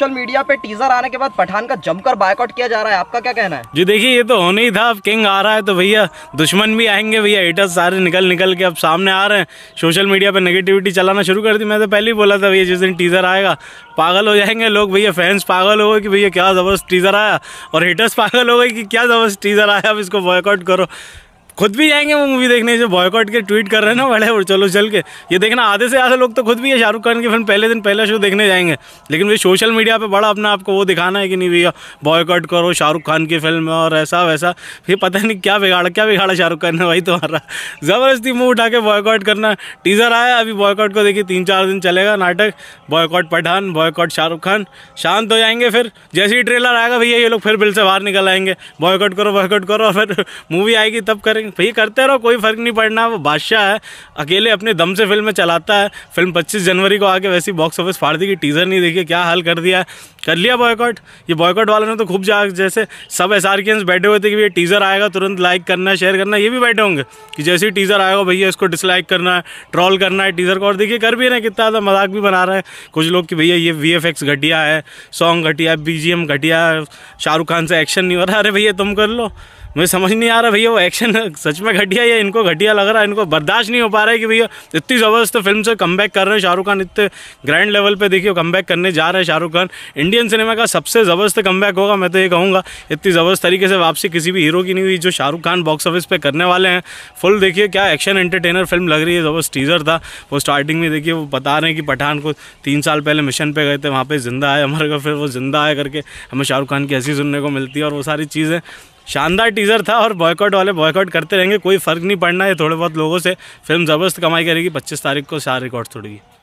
Social media पे teaser आने के बाद पठान का जमकर बायकॉट किया जा रहा है, आपका क्या कहना है? जी देखिए, ये तो होना ही था। अब किंग आ रहा है तो भैया दुश्मन भी आएंगे, भैया हेटर्स सारे निकल के अब सामने आ रहे हैं। सोशल मीडिया पे नेगेटिविटी चलाना शुरू कर दी। मैं तो पहले ही बोला था भैया जिस दिन टीजर आएगा पागल हो जाएंगे लोग, भैया फैंस पागल हो गए कि भैया क्या जबरदस्त टीजर आया, और हेटर्स पागल हो गए कि क्या जबरदस्त टीजर आया, अब इसको बॉयकॉट करो। खुद भी जाएंगे वो मूवी देखने, जो बॉयकॉट के ट्वीट कर रहे हैं ना बड़े, और चलो चल के ये देखना। आधे से आधे लोग तो खुद भी है शाहरुख खान की फिल्म पहले दिन पहला शो देखने जाएंगे, लेकिन वे सोशल मीडिया पे बड़ा अपना आपको वो दिखाना है कि नहीं भैया बॉयकॉट करो शाहरुख खान की फिल्म और ऐसा वैसा। फिर पता नहीं क्या बिगाड़ा शाहरुख खान ने भाई तुम्हारा, ज़बरदस्ती मुँह उठा के बॉयकॉट करना। टीज़र आया अभी बॉयकॉट को, देखिए 3-4 दिन चलेगा नाटक, बॉयकॉट पठान, बॉयकॉट शाहरुख खान। शांत हो जाएंगे, फिर जैसे ही ट्रेलर आएगा भैया ये लोग फिर बिल से बाहर निकल आएंगे, बॉयकॉट करो, और फिर मूवी आएगी तब करेंगे। भैया करते रहो, कोई फर्क नहीं पड़ना। वो बादशाह है, अकेले अपने दम से फिल्म चलाता है। फिल्म 25 जनवरी को आके वैसी बॉक्स ऑफिस फाड़ दी कि टीजर नहीं देखिए क्या हाल कर दिया है। कर लिया बॉयकॉट, ये बॉयकॉट वालों ने तो खूब जैसे सब SRKNs बैठे हुए थे कि भैया टीजर आएगा तुरंत लाइक करना है, शेयर करना है, ये भी बैठे होंगे कि जैसे ही टीजर आएगा भैया इसको डिसलाइक करना है, ट्रॉल करना है टीजर को। और देखिए कर भी रहे, कितना ज़्यादा मजाक भी बना रहे हैं कुछ लोग कि भैया ये VFX घटिया है, सॉन्ग घटिया है, BGM घटिया है, शाहरुख खान से एक्शन नहीं हो रहा। अरे भैया तुम कर लो, मुझे समझ नहीं आ रहा भैया वो एक्शन सच में घटिया या इनको घटिया लग रहा है। इनको बर्दाश्त नहीं हो पा रहा है कि भैया इतनी ज़बरदस्त फिल्म से कमबैक कर रहे हैं शाहरुख खान, इतने ग्रैंड लेवल पे देखिए कमबैक करने जा रहे हैं शाहरुख खान। इंडियन सिनेमा का सबसे ज़बरदस्त कमबैक होगा, मैं तो ये कहूँगा। इतनी ज़बरदस्त तरीके से वापसी किसी भी हीरो की नहीं हुई जो शाहरुख खान बॉक्स ऑफिस पर करने वाले हैं। फुल देखिए क्या एक्शन एंटरटेनर फिल्म लग रही है, ज़बरदस्त टीजर था वो। स्टार्टिंग में देखिए वो बता रहे हैं कि पठान को 3 साल पहले मिशन पर गए थे, वहाँ पर जिंदा आए हमारे घर, फिर वो जिंदा आए करके हमें शाहरुख खान की हंसी सुनने को मिलती है, और वो सारी चीज़ें। शानदार टीज़र था, और बॉयकॉट वाले बॉयकॉट करते रहेंगे, कोई फ़र्क नहीं पड़ना है थोड़े बहुत लोगों से। फिल्म ज़बरदस्त कमाई करेगी, 25 तारीख को सारे रिकॉर्ड तोड़ेगी।